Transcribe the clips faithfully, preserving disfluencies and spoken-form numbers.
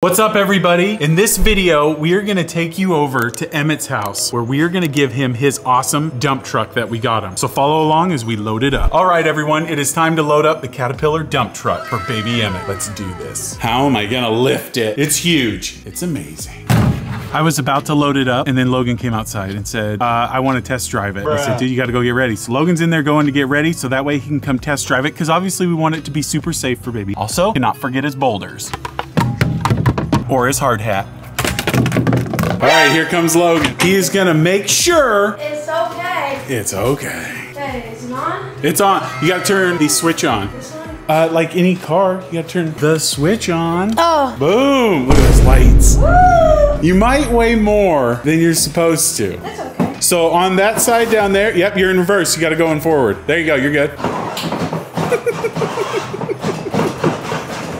What's up, everybody? In this video, we are gonna take you over to Emmett's house where we are gonna give him his awesome dump truck that we got him. So follow along as we load it up. All right, everyone, it is time to load up the Caterpillar dump truck for baby Emmett. Let's do this. How am I gonna lift it? It's huge. It's amazing. I was about to load it up and then Logan came outside and said, uh, I want to test drive it. Bruh. I said, dude, you got to go get ready. So Logan's in there going to get ready so that way he can come test drive it because obviously we want it to be super safe for baby. Also, cannot forget his boulders or his hard hat. All right, here comes Logan. He is going to make sure. It's okay. It's okay. Okay, is it on? It's on. You got to turn the switch on. This one? Uh, like any car, you got to turn the switch on. Oh. Boom. Look at those lights. Woo! You might weigh more than you're supposed to. That's okay. So on that side down there, yep, you're in reverse. You gotta go in forward. There you go, you're good. Well,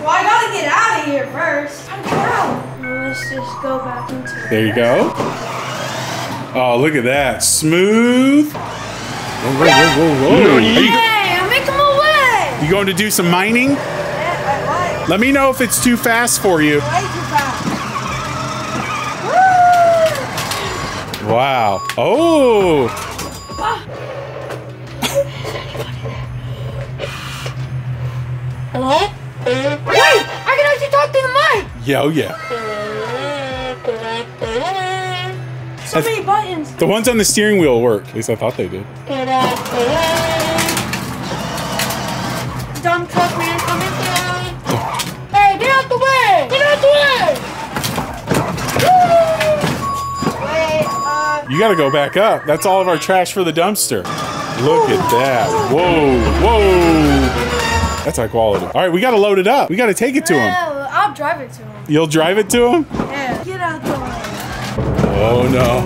I gotta get out of here first. I'm out. Let's just go back into it. There you go. Oh, look at that. Smooth. Whoa, whoa, whoa, whoa, whoa. Hey, I'm making my way. You going to do some mining? Yeah, I like. Let me know if it's too fast for you. Way too fast. Wow. Oh. Hello? Wait, I can actually talk through the mic. Yeah, oh yeah. So many buttons. The ones on the steering wheel work. At least I thought they did. Dump truck man coming through. Hey, get out the way. Get out the way. You gotta go back up. That's all of our trash for the dumpster. Look at that. Whoa, whoa. That's high quality. All right, we gotta load it up. We gotta take it to him. I'll drive it to him. You'll drive it to him? Yeah. Get out the way. Oh, no.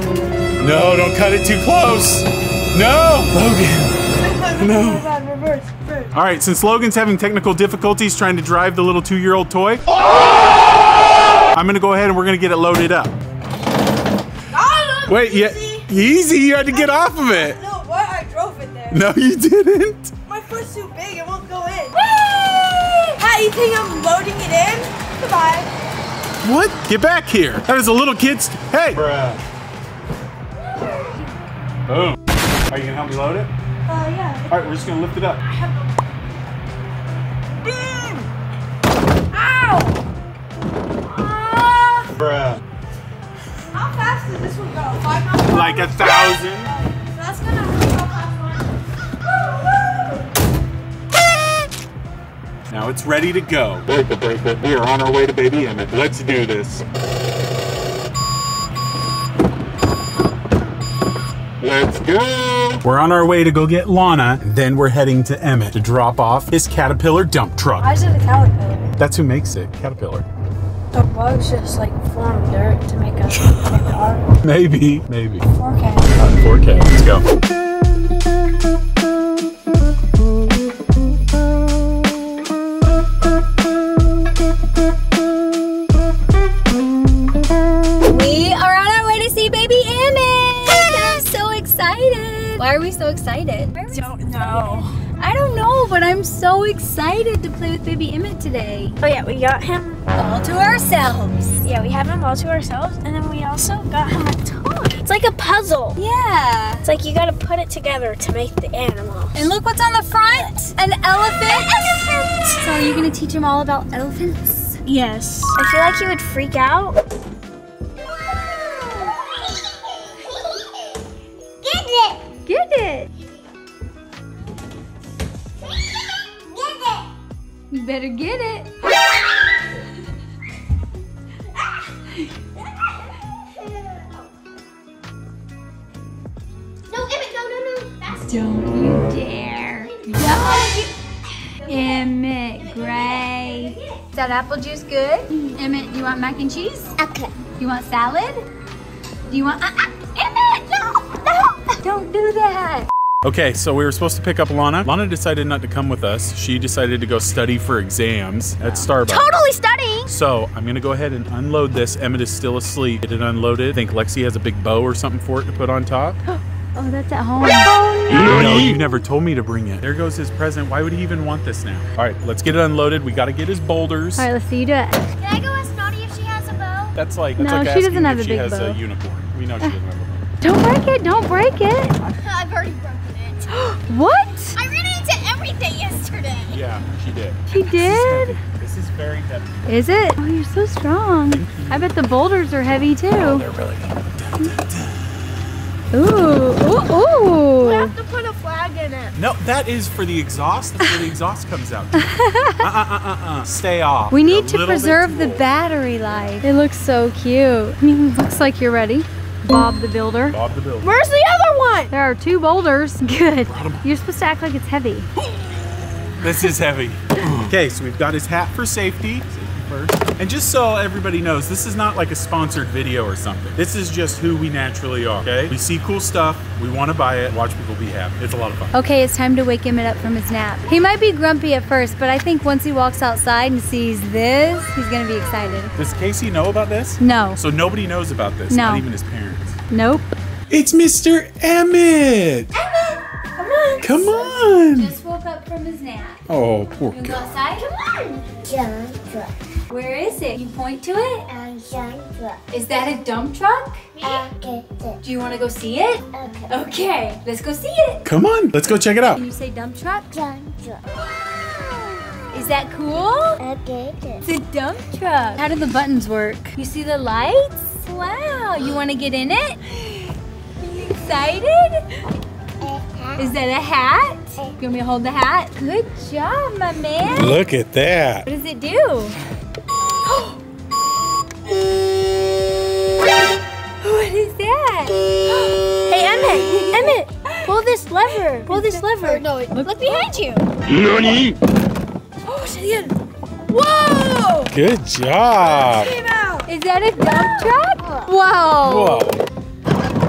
No, don't cut it too close. No, Logan. No. All right, since Logan's having technical difficulties trying to drive the little two-year-old toy, oh! I'm gonna go ahead and we're gonna get it loaded up. Wait, yeah, easy. easy, you had to get I, off of it. No, what? I drove it there. No, you didn't. My foot's too big, it won't go in. Whee! How do you think I'm loading it in? Goodbye. What? Get back here. That is a little kid's, hey. Bruh. Boom. Are you gonna help me load it? Uh, yeah. All right, we're just gonna lift it up. I have... Boom. Ow. Uh... Bruh. How fast does this one go? Five miles an hour? Like a thousand. Oh, that's gonna hurt. Now it's ready to go. Break it, break it. We are on our way to baby Emmett. Let's do this. Let's go. We're on our way to go get Launa, and then we're heading to Emmett to drop off his Caterpillar dump truck. Why is it a Caterpillar? That's who makes it, Caterpillar. The bugs just like form dirt to make a car. Maybe, maybe. four K. four K, let's go. We are on our way to see baby Emmett. I'm so excited. Why are we so excited? I don't know. I don't know, but I'm so excited to play with baby Emmett today. Oh yeah, we got him all to ourselves. Yeah, we have him all to ourselves, and then we also got him a toy. It's like a puzzle. Yeah. It's like you gotta put it together to make the animal. And look what's on the front, an elephant. An elephant! So are you gonna teach him all about elephants? Yes. I feel like he would freak out. Get it! Get it! You better get it. No, Emmett, no, no, no. Faster. Don't you dare. Don't. Emmett, Gray. Is that apple juice good? Mm-hmm. Emmett, do you want mac and cheese? Okay. You want salad? Do you want, uh, uh, Emmett, no, no. Don't do that. Okay, so we were supposed to pick up Launa. Launa decided not to come with us. She decided to go study for exams at Starbucks. Totally studying! So, I'm gonna go ahead and unload this. Emmett is still asleep. Get it unloaded. I think Lexi has a big bow or something for it to put on top. Oh, that's at home. Oh, no. No, you never told me to bring it. There goes his present. Why would he even want this now? All right, let's get it unloaded. We gotta get his boulders. All right, let's see you do it. Can I go ask Naughty if she has That's like, that's no, like she asking doesn't have if a she big has bow. a unicorn. We know she uh, doesn't have a bow. Don't break it, don't break it. I've already broken it. What? I ran into everything yesterday. Yeah, she did. She did? This is, this is very heavy. Is it? Oh, you're so strong. I bet the boulders are heavy too. Oh, they're really heavy. Ooh, ooh, ooh. No, that is for the exhaust. That's where the exhaust comes out. Uh-uh-uh-uh. Stay off. We need to preserve the battery life. It looks so cute. I mean, looks like you're ready. Bob the Builder. Bob the Builder. Where's the other one? There are two boulders. Good. You're supposed to act like it's heavy. This is heavy. Okay, so we've got his hat for safety. Safety first. And just so everybody knows, this is not like a sponsored video or something. This is just who we naturally are, okay? We see cool stuff, we want to buy it, watch people be happy. It's a lot of fun. Okay, it's time to wake Emmett up from his nap. He might be grumpy at first, but I think once he walks outside and sees this, he's gonna be excited. Does Casey know about this? No. So nobody knows about this? No. Not even his parents? Nope. It's Mister Emmett! Emmett! Come on! Come on! He just woke up from his nap. Oh, poor guy. Go outside? Come on! Yeah. Where is it? You point to it? A dump truck. Is that a dump truck? Okay. Do you want to go see it? Okay. Okay, let's go see it. Come on, let's go check it out. Can you say dump truck? Dump truck. Wow. Is that cool? Okay. It's a dump truck. How do the buttons work? You see the lights? Wow, you want to get in it? Are you excited? Is that a hat? You want me to hold the hat? Good job, my man. Look at that. What does it do? What is that? Hey, Emmett! Emmett! Pull this lever! Pull this lever! No, wait, look behind you! Nani? Oh, shit! Whoa! Good job! Is that a dump truck? Whoa!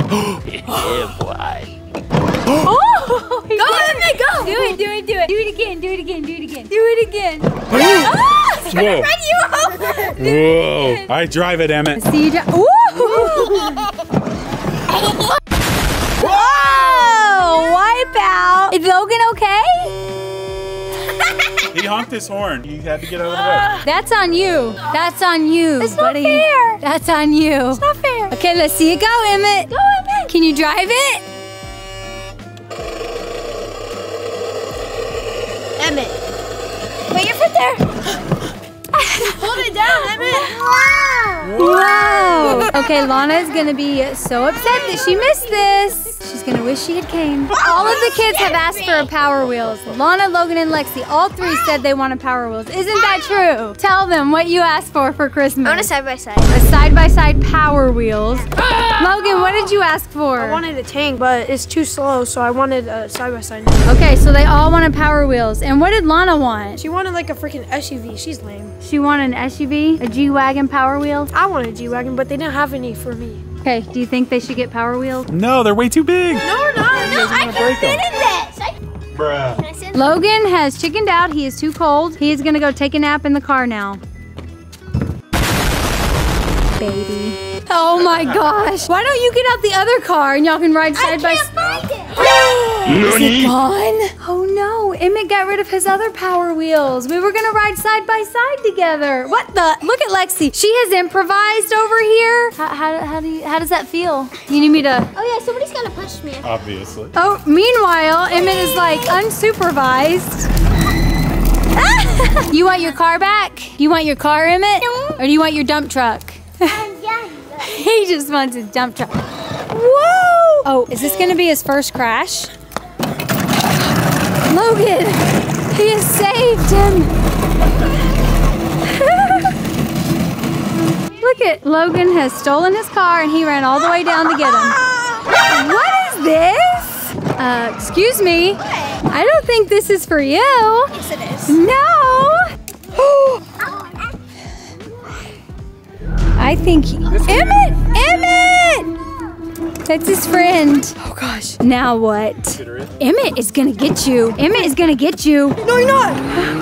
Whoa! Yeah, boy! Oh! Go, Emmett, go! Do it, do it, do it! Do it again, do it again, do it again! Do it again! Whoa. Run you over. Whoa. I drive it, Emmett. See you drive. Whoa. Whoa. Wipe out. Is Logan okay? He honked his horn. You had to get out of the way. That's on you. That's on you, it's buddy. That's not fair. That's on you. It's not fair. Okay, let's see you go, Emmett. Go, Emmett. Can you drive it? Emmett. Put your foot there. Hold it down, Emmett! Wow! Wow. Okay, Launa is gonna be so upset that she missed this. She's gonna wish she had came. All of the kids have asked for Power Wheels. Launa, Logan, and Lexi, all three said they wanted Power Wheels. Isn't that true? Tell them what you asked for for Christmas. I want a side-by-side. A side-by-side Power Wheels. Logan, what did you ask for? I wanted a tank, but it's too slow, so I wanted a side-by-side. Okay, so they all wanted Power Wheels. And what did Launa want? She wanted like a freaking S U V. She's lame. She want an S U V, a G-Wagon Power Wheel? I want a G-Wagon, but they didn't have any for me. Okay, do you think they should get Power Wheels? No, they're way too big. No, we're not. No, I can't fit in this. I... Bruh. Can I sit? Logan has chickened out. He is too cold. He is gonna go take a nap in the car now. Baby. Oh my gosh. Why don't you get out the other car and y'all can ride side by side? I can't find it. Is it gone? Oh no, Emmett got rid of his other Power Wheels. We were gonna ride side by side together. What the? Look at Lexi. She has improvised over here. How, how, how, do you, how does that feel? You need me to... Oh yeah, somebody's gonna push me. Obviously. Oh, meanwhile, Emmett is like unsupervised. You want your car back? You want your car, Emmett? No. Or do you want your dump truck? He just wants his dump truck. Whoa! Oh, is this gonna be his first crash? Logan, he has saved him. Look at, Logan has stolen his car and he ran all the way down to get him. What is this? Uh, excuse me. What? I don't think this is for you. Yes, it is. No. I think he, Emmett! Emmett! That's his friend. Oh gosh. Now what? Emmett is gonna get you. Emmett is gonna get you. No, you're not.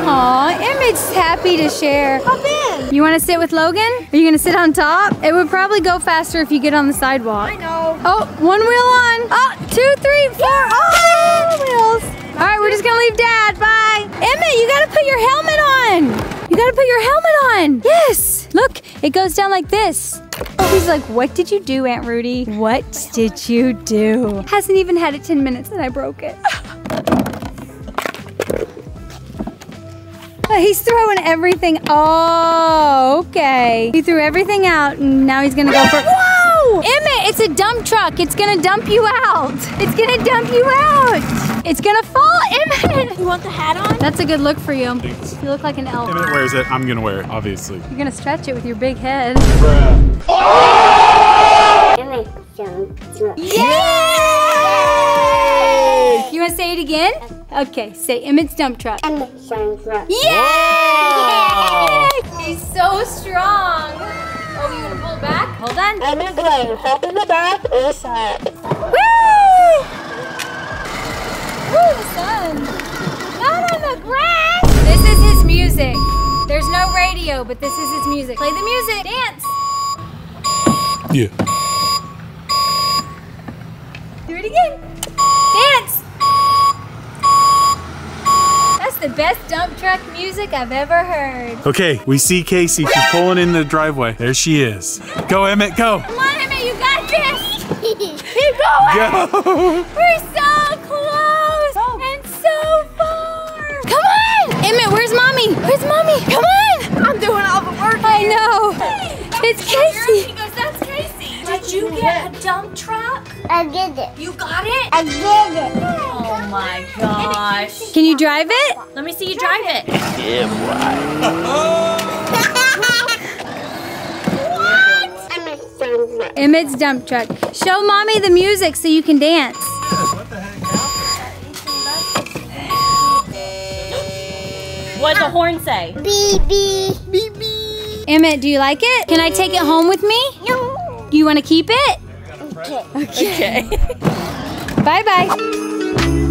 Aw, Emmett's happy to share. Hop in. You wanna sit with Logan? Are you gonna sit on top? It would probably go faster if you get on the sidewalk. I know. Oh, one wheel on. Oh, two, three, four. Oh, wheels. All right, we're just gonna leave Dad. Bye. Emmett, you gotta put your helmet on. You gotta put your helmet on. Yes. Look, it goes down like this. Oh, he's like, what did you do, Aunt Rudy? What did you do? Hasn't even had it ten minutes and I broke it. He's throwing everything. Oh, okay. He threw everything out and now he's gonna go for. Whoa! Emmett, it's a dump truck. It's gonna dump you out. It's gonna dump you out. It's gonna fall, Emmett. You want the hat on? That's a good look for you. Thanks. You look like an elf. Emmett wears it. I'm gonna wear it, obviously. You're gonna stretch it with your big head. Bruh. Oh! Emmett, jump. Yeah! You wanna say it again? Okay, say Emmett's dump truck. Emmett's dump truck. Yeah! He's so strong. Oh, you gonna pull back? Hold on. Emmett going up in the back or the side. Woo! Woo, the sun. Not on the grass! This is his music. There's no radio, but this is his music. Play the music. Dance. Yeah. Do it again. The best dump truck music I've ever heard. Okay, we see Casey. She's pulling in the driveway. There she is. Go, Emmett, go. Come on, Emmett, you got this. Keep going. Go. We're so close oh. and so far. Come on. Emmett, where's Mommy? Where's Mommy? Come on. I'm doing all the work here. I know. Hey, it's Casey. She goes, that's Casey. Did you get a dump truck? I did it. You got it? I did it. Oh my gosh. Can you drive it? Let me see you drive it. Yeah, boy. What? Emmett's dump truck. Show Mommy the music so you can dance. What the heck? What'd the horn say? Beep, beep. Beep, beep. Emmett, do you like it? Can I take it home with me? No. You want to keep it? Okay. Okay. Bye-bye.